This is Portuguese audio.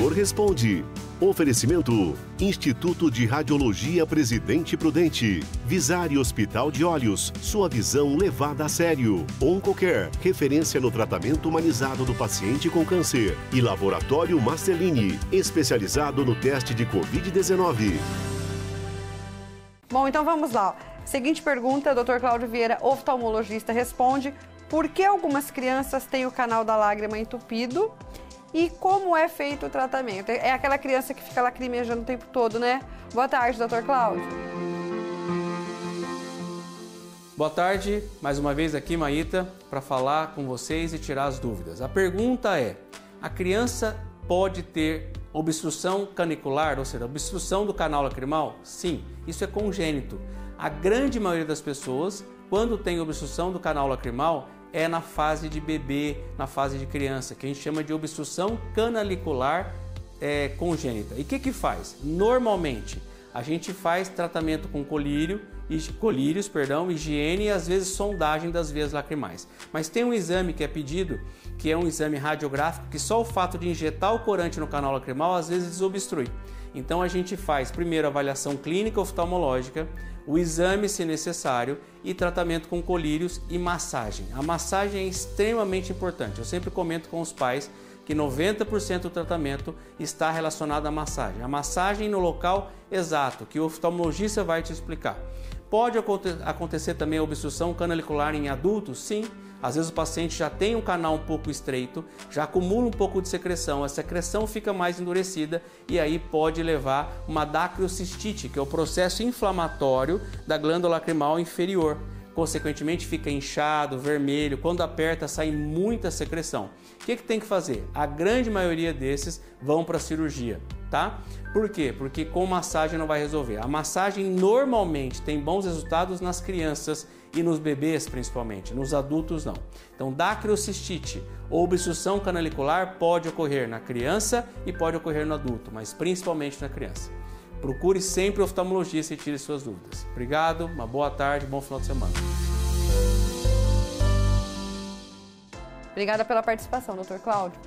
Doutor Responde. Oferecimento: Instituto de Radiologia Presidente Prudente, Visar e Hospital de Olhos, sua visão levada a sério. Oncocare, referência no tratamento humanizado do paciente com câncer. E Laboratório Marceline, especializado no teste de Covid-19. Bom, então vamos lá. Seguinte pergunta, Dr. Cláudio Vieira, oftalmologista, responde: por que algumas crianças têm o canal da lágrima entupido e como é feito o tratamento? É aquela criança que fica lacrimejando o tempo todo, né? Boa tarde, Dr. Cláudio. Boa tarde, mais uma vez aqui, Maíta, para falar com vocês e tirar as dúvidas. A pergunta é: a criança pode ter obstrução canicular, ou seja, obstrução do canal lacrimal? Sim, isso é congênito. A grande maioria das pessoas, quando tem obstrução do canal lacrimal, é na fase de bebê, na fase de criança, que a gente chama de obstrução canalicular congênita. E o que faz? Normalmente, a gente faz tratamento com colírios, higiene e às vezes sondagem das veias lacrimais. Mas tem um exame que é pedido, que é um exame radiográfico, que só o fato de injetar o corante no canal lacrimal às vezes desobstrui. Então a gente faz primeiro a avaliação clínica oftalmológica, o exame se necessário e tratamento com colírios e massagem. A massagem é extremamente importante. Eu sempre comento com os pais que 90% do tratamento está relacionado à massagem. A massagem no local exato, que o oftalmologista vai te explicar. Pode acontecer também a obstrução canalicular em adultos? Sim. Às vezes o paciente já tem um canal um pouco estreito, já acumula um pouco de secreção, a secreção fica mais endurecida e aí pode levar uma dacriocistite, que é o processo inflamatório da glândula lacrimal inferior. Consequentemente fica inchado, vermelho, quando aperta sai muita secreção. O que tem que fazer? A grande maioria desses vão para a cirurgia, tá? Por quê? Porque com massagem não vai resolver. A massagem normalmente tem bons resultados nas crianças e nos bebês principalmente, nos adultos não. Então dacriocistite ou obstrução canalicular pode ocorrer na criança e pode ocorrer no adulto, mas principalmente na criança. Procure sempre o oftalmologista e tire suas dúvidas. Obrigado, uma boa tarde, bom final de semana. Obrigada pela participação, Dr. Cláudio.